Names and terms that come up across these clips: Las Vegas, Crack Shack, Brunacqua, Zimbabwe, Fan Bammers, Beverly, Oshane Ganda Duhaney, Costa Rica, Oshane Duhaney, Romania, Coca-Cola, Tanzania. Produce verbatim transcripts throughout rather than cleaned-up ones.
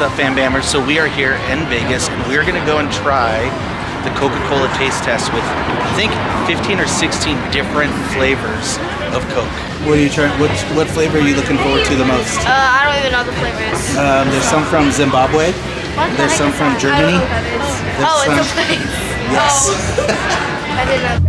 What's up, Fan Bammers? So we are here in Vegas, and we're gonna go and try the Coca-Cola taste test with, I think, fifteen or sixteen different flavors of Coke. What are you trying? What what flavor are you looking forward to the most? Uh, I don't even know the flavors. Um, there's some from Zimbabwe. What there's the some from that? Germany. I don't know what that is. Oh, it's a place. Yes. Oh. I didn't know.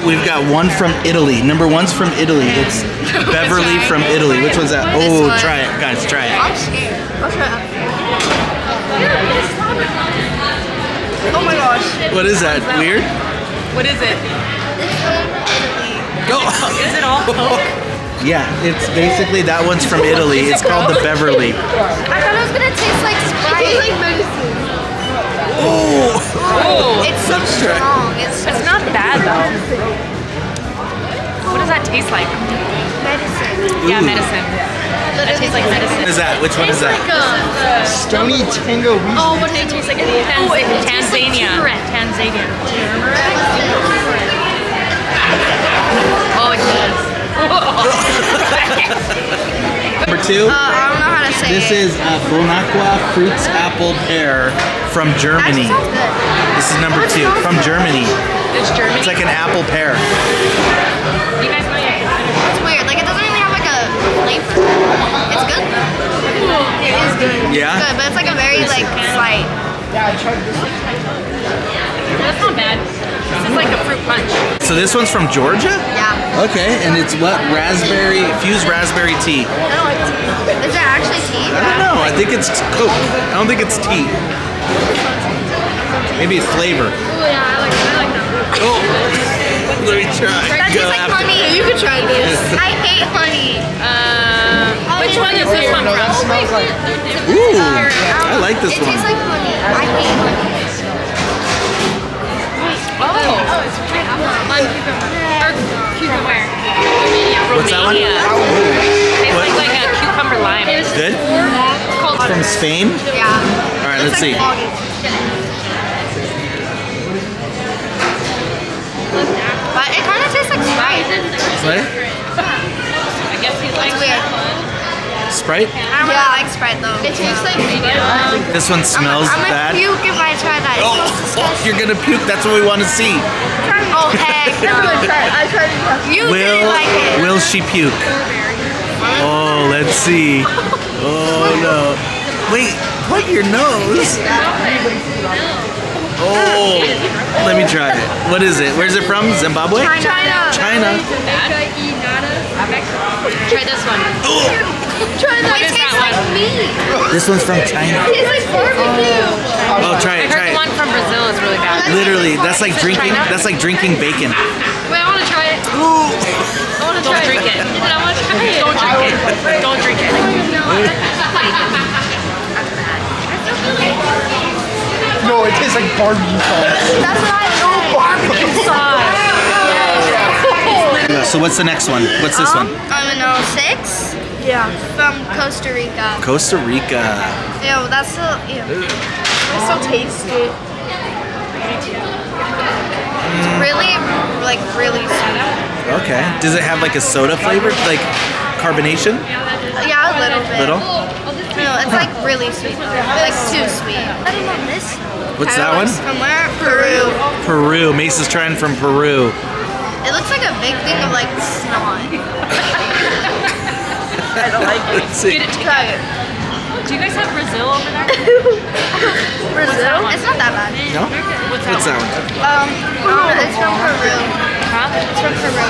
We've got one from Italy. Number one's from Italy. It's Beverly from Italy. Which one's that? Oh, try it, guys. Try it. I'm scared. I'll try it. Oh my gosh. What is that? Weird? What is it? Go. Is it all Coke? Yeah, it's basically that one's from Italy. It's called the Beverly. I thought it was gonna taste like Sprite. Oh. Oh, it's so strong. It's, it's not bad though. What does that taste like? Medicine. Ooh. Yeah, medicine. Yeah. That tastes like medicine. What is that? Which one is that? Like a, uh, Stony Tango. Oh, what does it taste like? Tanz oh, it Tanzania. Like Tanzania. Tanzania. Oh, it does. Number two. Uh, I don't know how to say this it. This is uh, Brunacqua Fruits Apple Pear. From Germany. This is number two. From Germany. It's Germany. It's like an apple pear. You guys know it's weird. Like it doesn't really have like a flavor. It's good. It is good. Yeah. It's good, but it's like a very like slight. Yeah, I tried this. That's not bad. This is like a fruit punch. So this one's from Georgia? Yeah. Okay, and it's what? Raspberry fused raspberry tea. I don't like tea. Is that actually tea? I don't know. I think it's Coke. I don't think it's tea. Maybe it's flavor. Oh yeah, I like that. I like that. Oh, let me try. That tastes like honey. You could try this. I hate honey. Uh, which one is this one from? Ooh, I like this one. It tastes like honey. I hate honey. Oh, oh, it's my cucumber. Romania. What's that one? It tastes like a cucumber lime. Good. It's from Spain. Yeah. Let's see. But it kind of tastes like Sprite. Sprite? I guess he likes that one. Sprite? I don't know. Yeah, I like Sprite though. It tastes like um, this one smells I'm, I'm bad. I'm gonna puke if I try that. Oh, oh, you're gonna puke. That's what we want to see. Oh heck! I'm gonna try it. I tried it. You will, didn't like it. Will she puke? Oh, let's see. Oh no! Wait. What, your nose? Oh, let me try it. What is it? Where's it from? Zimbabwe? China. China. Try this one. Oh. Try that. It tastes like me. This one's from China. It tastes like barbecue. Oh, try it. Try it. I heard the one from Brazil is really bad. Literally, that's like drinking. That's like drinking bacon. Wait, I want to try it. Ooh. I want to try it. Don't drink it. I want to try it. Don't drink it. Don't drink it. No, it tastes like barbecue sauce. That's what I know. Barbecue sauce. Yeah, yeah. So what's the next one? What's this um, one? I don't know. Six? Yeah. From Costa Rica. Costa Rica. Ew, that's so, ew. That's so tasty. Mm. It's really, like, really sweet. Okay. Does it have, like, a soda flavor? Like, carbonation? Yeah, a little bit. Little? No, it's, like, really sweet. Like, too sweet. I don't know this. What's that one? Somewhere Peru. Peru. Mace is trying from Peru. It looks like a big thing of like snot. I don't like it. Let's see. Get it, try it. Do you guys have Brazil over there? Brazil? It's not that bad. No? What's that, What's that one? Um, no, it's from Peru. Huh? It's from Peru.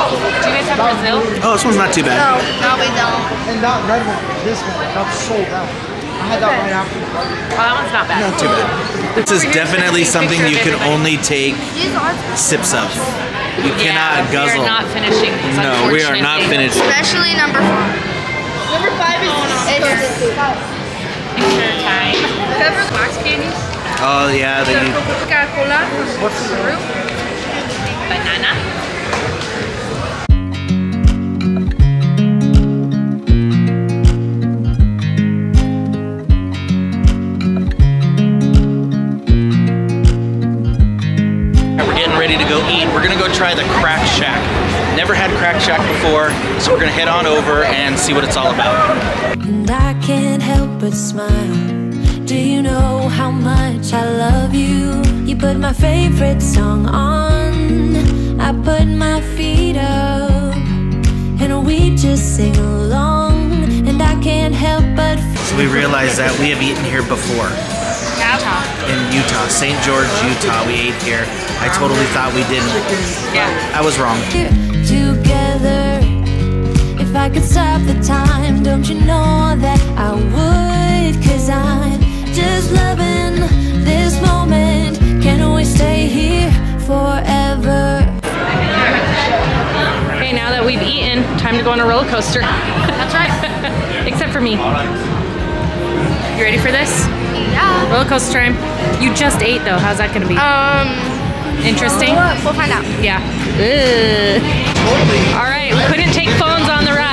Oh, do you guys have Brazil? Oh, this one's not too bad. No, no we don't. And that red one, this one, got sold out. I had that right after. Well, that one's not bad. Not too bad. This is definitely something you can only take sips of. You yeah, cannot guzzle. We are not finishing these. No, we are not finished. Especially number four. Number five is picture time. Pepper box candies. Oh yeah, they need. Coca-Cola. What's the fruit? Banana. ready to go eat. We're gonna go try the Crack Shack. Never had Crack Shack before, so we're gonna head on over and see what it's all about. And I can't help but smile. Do you know how much I love you? You put my favorite song on, I put my feet up, and we just sing along, and I can't help but feel. So we realized that we have eaten here before. Utah. In Utah, Saint George, Utah, we ate here. I totally thought we didn't. Yeah. I was wrong. Together, if I could stop the time, don't you know that I would? 'Cause I'm just loving this moment. Can't always stay here forever. Okay, now that we've eaten, time to go on a roller coaster. That's right. Except for me. You ready for this? Yeah. Roller coaster time. You just ate though. How's that gonna be? Um. Interesting. We'll find out. Yeah. Ugh. All right. We couldn't take phones on the ride.